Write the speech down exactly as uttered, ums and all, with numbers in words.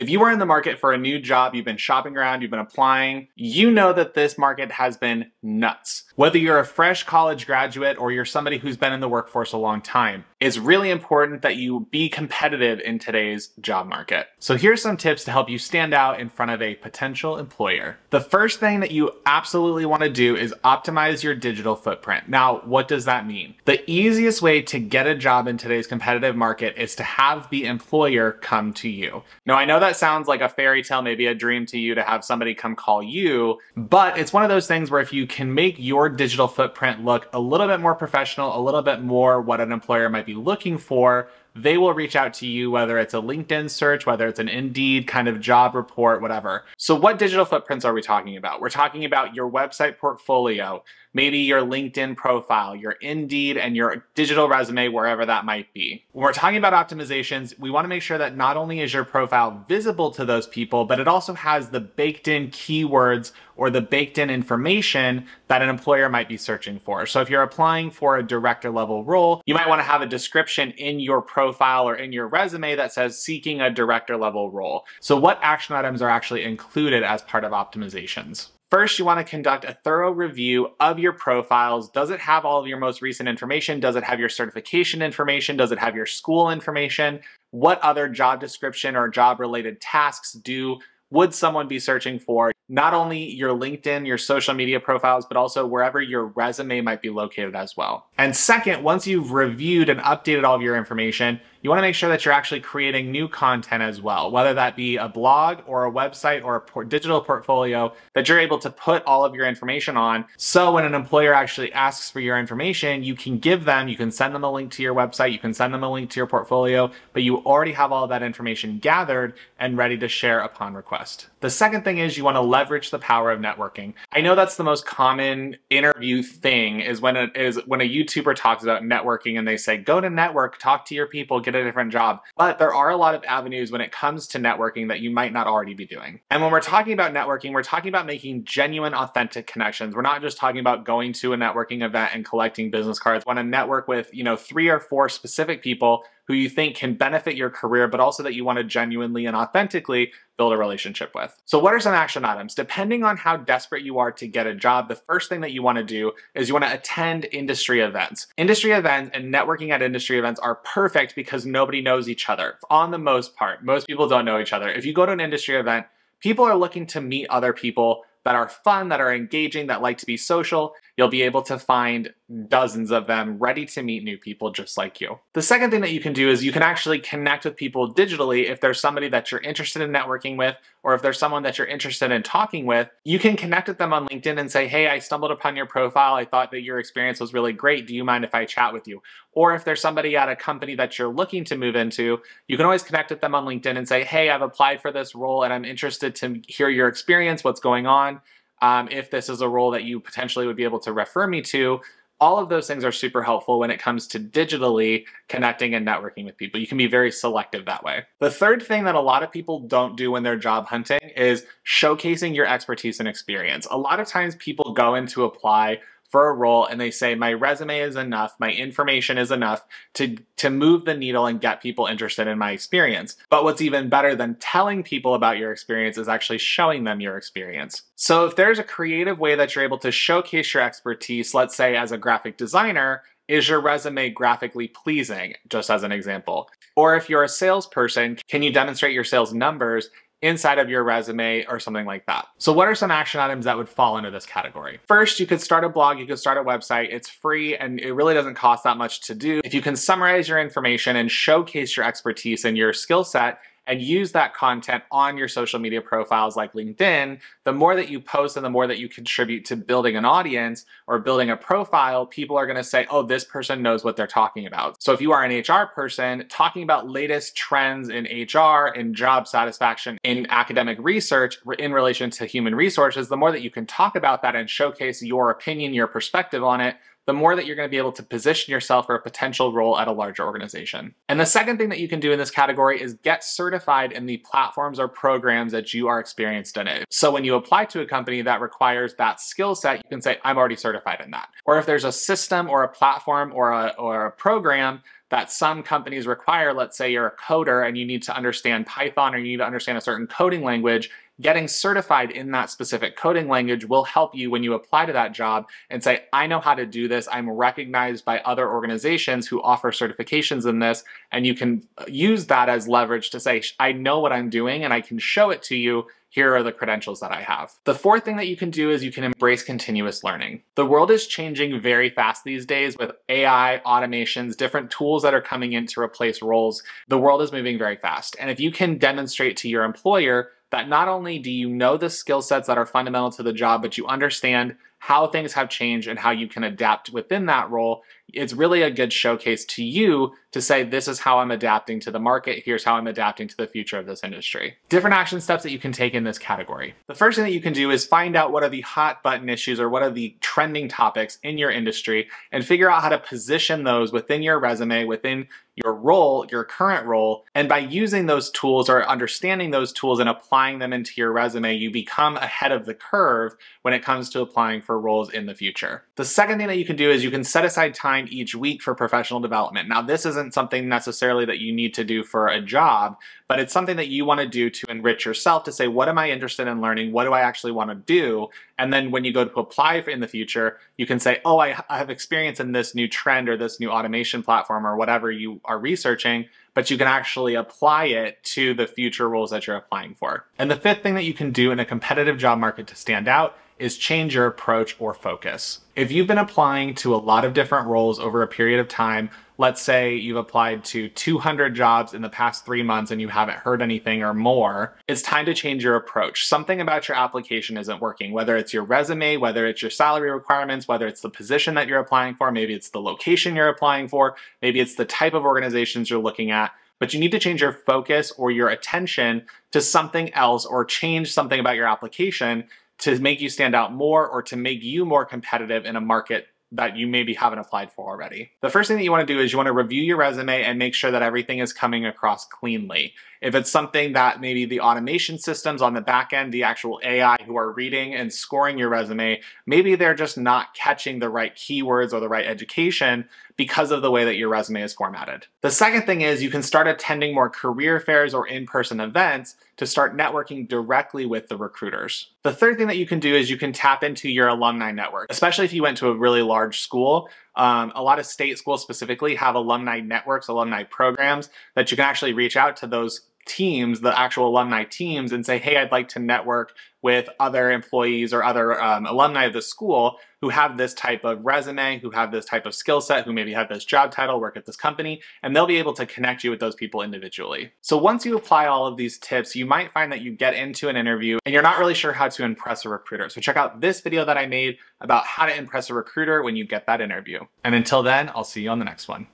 If you are in the market for a new job, you've been shopping around, you've been applying, you know that this market has been nuts. Whether you're a fresh college graduate or you're somebody who's been in the workforce a long time, it's really important that you be competitive in today's job market. So here's some tips to help you stand out in front of a potential employer. The first thing that you absolutely want to do is optimize your digital footprint. Now, what does that mean? The easiest way to get a job in today's competitive market is to have the employer come to you. Now, I know that That sounds like a fairy tale, maybe a dream to you, to have somebody come call you, but it's one of those things where if you can make your digital footprint look a little bit more professional, a little bit more what an employer might be looking for, they will reach out to you, whether it's a LinkedIn search, whether it's an Indeed kind of job report, whatever. So what digital footprints are we talking about? We're talking about your website portfolio, maybe your LinkedIn profile, your Indeed, and your digital resume, wherever that might be. When we're talking about optimizations, we want to make sure that not only is your profile visible to those people, but it also has the baked-in keywords or the baked-in information that an employer might be searching for. So if you're applying for a director-level role, you might want to have a description in your profile profile or in your resume that says seeking a director level role. So what action items are actually included as part of optimizations? First, you want to conduct a thorough review of your profiles. Does it have all of your most recent information? Does it have your certification information? Does it have your school information? What other job description or job related tasks do would someone be searching for? Not only your LinkedIn, your social media profiles, but also wherever your resume might be located as well. And second, once you've reviewed and updated all of your information, you want to make sure that you're actually creating new content as well, whether that be a blog or a website or a digital portfolio that you're able to put all of your information on. So when an employer actually asks for your information, you can give them, you can send them a link to your website, you can send them a link to your portfolio, but you already have all of that information gathered and ready to share upon request. The second thing is you want to leverage the power of networking. I know that's the most common interview thing is when it is when a YouTuber talks about networking and they say, go to network, talk to your people, get a different job. But there are a lot of avenues when it comes to networking that you might not already be doing. And when we're talking about networking, we're talking about making genuine, authentic connections. We're not just talking about going to a networking event and collecting business cards. We want to network with, you know, three or four specific people who you think can benefit your career, but also that you want to genuinely and authentically build a relationship with. So what are some action items? Depending on how desperate you are to get a job, the first thing that you want to do is you want to attend industry events. Industry events and networking at industry events are perfect because nobody knows each other. On the most part, most people don't know each other. If you go to an industry event, people are looking to meet other people that are fun, that are engaging, that like to be social. You'll be able to find dozens of them ready to meet new people just like you. The second thing that you can do is you can actually connect with people digitally. If there's somebody that you're interested in networking with, or if there's someone that you're interested in talking with, you can connect with them on LinkedIn and say, hey, I stumbled upon your profile. I thought that your experience was really great. Do you mind if I chat with you? Or if there's somebody at a company that you're looking to move into, you can always connect with them on LinkedIn and say, hey, I've applied for this role and I'm interested to hear your experience, what's going on. Um, if this is a role that you potentially would be able to refer me to. All of those things are super helpful when it comes to digitally connecting and networking with people. You can be very selective that way. The third thing that a lot of people don't do when they're job hunting is showcasing your expertise and experience. A lot of times people go in to apply for a role and they say, my resume is enough, my information is enough to, to move the needle and get people interested in my experience. But what's even better than telling people about your experience is actually showing them your experience. So if there's a creative way that you're able to showcase your expertise, let's say as a graphic designer, is your resume graphically pleasing, just as an example? Or if you're a salesperson, can you demonstrate your sales numbers inside of your resume or something like that? So what are some action items that would fall into this category? First, you could start a blog, you could start a website. It's free and it really doesn't cost that much to do. If you can summarize your information and showcase your expertise and your skill set, and use that content on your social media profiles like LinkedIn, the more that you post and the more that you contribute to building an audience or building a profile, people are gonna say, oh, this person knows what they're talking about. So if you are an H R person, talking about latest trends in H R, in job satisfaction, in academic research, in relation to human resources, the more that you can talk about that and showcase your opinion, your perspective on it, the more that you're going to be able to position yourself for a potential role at a larger organization. And the second thing that you can do in this category is get certified in the platforms or programs that you are experienced in it. So when you apply to a company that requires that skill set, you can say, I'm already certified in that. Or if there's a system or a platform or a, or a program that some companies require. Let's say you're a coder and you need to understand Python or you need to understand a certain coding language. Getting certified in that specific coding language will help you when you apply to that job and say, I know how to do this. I'm recognized by other organizations who offer certifications in this. And you can use that as leverage to say, I know what I'm doing and I can show it to you. Here are the credentials that I have. The fourth thing that you can do is you can embrace continuous learning. The world is changing very fast these days with A I, automations, different tools that are coming in to replace roles. The world is moving very fast. And if you can demonstrate to your employer that not only do you know the skill sets that are fundamental to the job, but you understand how things have changed and how you can adapt within that role, it's really a good showcase to you to say, this is how I'm adapting to the market, here's how I'm adapting to the future of this industry. Different action steps that you can take in this category. The first thing that you can do is find out what are the hot button issues or what are the trending topics in your industry and figure out how to position those within your resume, within your role, your current role, and by using those tools or understanding those tools and applying them into your resume, you become ahead of the curve when it comes to applying for For roles in the future. The second thing that you can do is you can set aside time each week for professional development. Now, this isn't something necessarily that you need to do for a job, but it's something that you want to do to enrich yourself to say, what am I interested in learning? What do I actually want to do? And then when you go to apply in the future, you can say, oh, I have experience in this new trend or this new automation platform or whatever you are researching, but you can actually apply it to the future roles that you're applying for. And the fifth thing that you can do in a competitive job market to stand out is change your approach or focus. If you've been applying to a lot of different roles over a period of time, let's say you've applied to two hundred jobs in the past three months and you haven't heard anything or more, it's time to change your approach. Something about your application isn't working, whether it's your resume, whether it's your salary requirements, whether it's the position that you're applying for, maybe it's the location you're applying for, maybe it's the type of organizations you're looking at. But you need to change your focus or your attention to something else or change something about your application to make you stand out more or to make you more competitive in a market that you maybe haven't applied for already. The first thing that you wanna do is you wanna review your resume and make sure that everything is coming across cleanly. If it's something that maybe the automation systems on the back end, the actual A I who are reading and scoring your resume, maybe they're just not catching the right keywords or the right education because of the way that your resume is formatted. The second thing is you can start attending more career fairs or in-person events to start networking directly with the recruiters. The third thing that you can do is you can tap into your alumni network, especially if you went to a really large school. Um, a lot of state schools specifically have alumni networks, alumni programs that you can actually reach out to those teams, the actual alumni teams, and say, hey, I'd like to network with other employees or other um, alumni of the school who have this type of resume, who have this type of skill set, who maybe have this job title, work at this company, and they'll be able to connect you with those people individually. So once you apply all of these tips, you might find that you get into an interview and you're not really sure how to impress a recruiter. So check out this video that I made about how to impress a recruiter when you get that interview. And until then, I'll see you on the next one.